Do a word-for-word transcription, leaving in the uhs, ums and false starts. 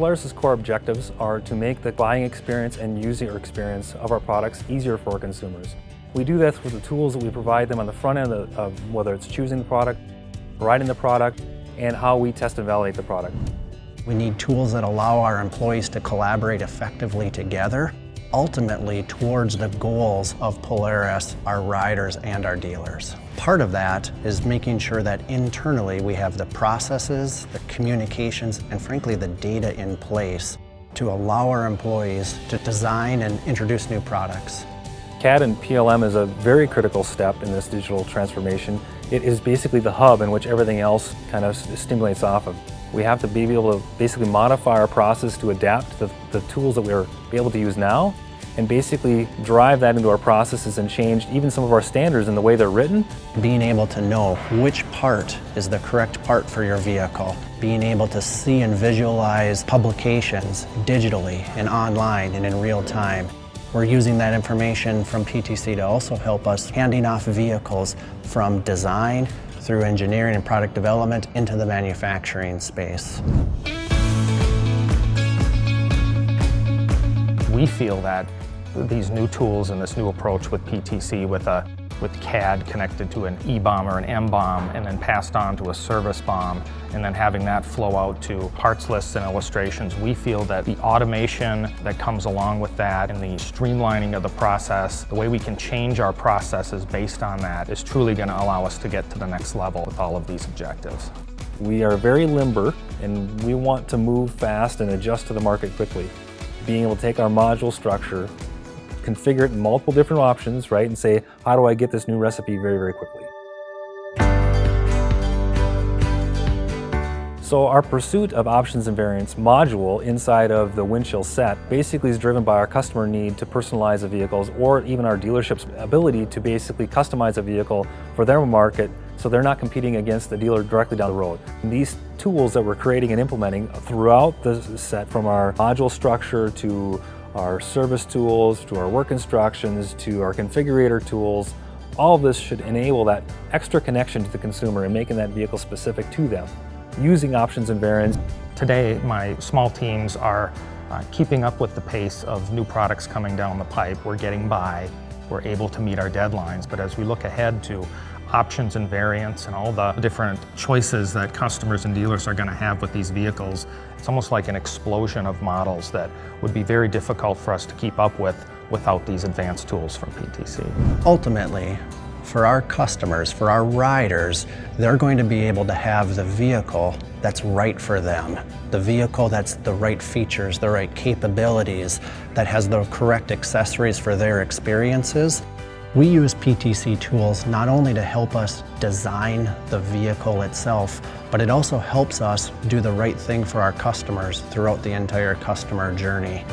Polaris' core objectives are to make the buying experience and user experience of our products easier for consumers. We do this with the tools that we provide them on the front end of, of whether it's choosing the product, writing the product, and how we test and validate the product. We need tools that allow our employees to collaborate effectively together, ultimately towards the goals of Polaris, our riders, and our dealers. Part of that is making sure that internally we have the processes, the communications, and frankly the data in place to allow our employees to design and introduce new products. C A D and P L M is a very critical step in this digital transformation. It is basically the hub in which everything else kind of stimulates off of. We have to be able to basically modify our process to adapt to the, the tools that we're able to use now and basically drive that into our processes and change even some of our standards in the way they're written. Being able to know which part is the correct part for your vehicle, being able to see and visualize publications digitally and online and in real time. We're using that information from P T C to also help us handing off vehicles from design through engineering and product development into the manufacturing space. We feel that these new tools and this new approach with P T C, with, a, with C A D connected to an E BOM or an M BOM and then passed on to a service BOM and then having that flow out to parts lists and illustrations, we feel that the automation that comes along with that and the streamlining of the process, the way we can change our processes based on that is truly going to allow us to get to the next level with all of these objectives. We are very limber and we want to move fast and adjust to the market quickly. Being able to take our module structure, configure it in multiple different options, right, and say, how do I get this new recipe very, very quickly? So our pursuit of options and variants module inside of the Windchill set basically is driven by our customer need to personalize the vehicles or even our dealership's ability to basically customize a vehicle for their market so they're not competing against the dealer directly down the road. And these tools that we're creating and implementing throughout the set, from our module structure to our service tools, to our work instructions, to our configurator tools, all of this should enable that extra connection to the consumer and making that vehicle specific to them, using options and variants. Today, my small teams are uh, keeping up with the pace of new products coming down the pipe. We're getting by, we're able to meet our deadlines, but as we look ahead to options and variants and all the different choices that customers and dealers are going to have with these vehicles, it's almost like an explosion of models that would be very difficult for us to keep up with without these advanced tools from P T C. Ultimately, for our customers, for our riders, they're going to be able to have the vehicle that's right for them. The vehicle that's the right features, the right capabilities, that has the correct accessories for their experiences. We use P T C tools not only to help us design the vehicle itself, but it also helps us do the right thing for our customers throughout the entire customer journey.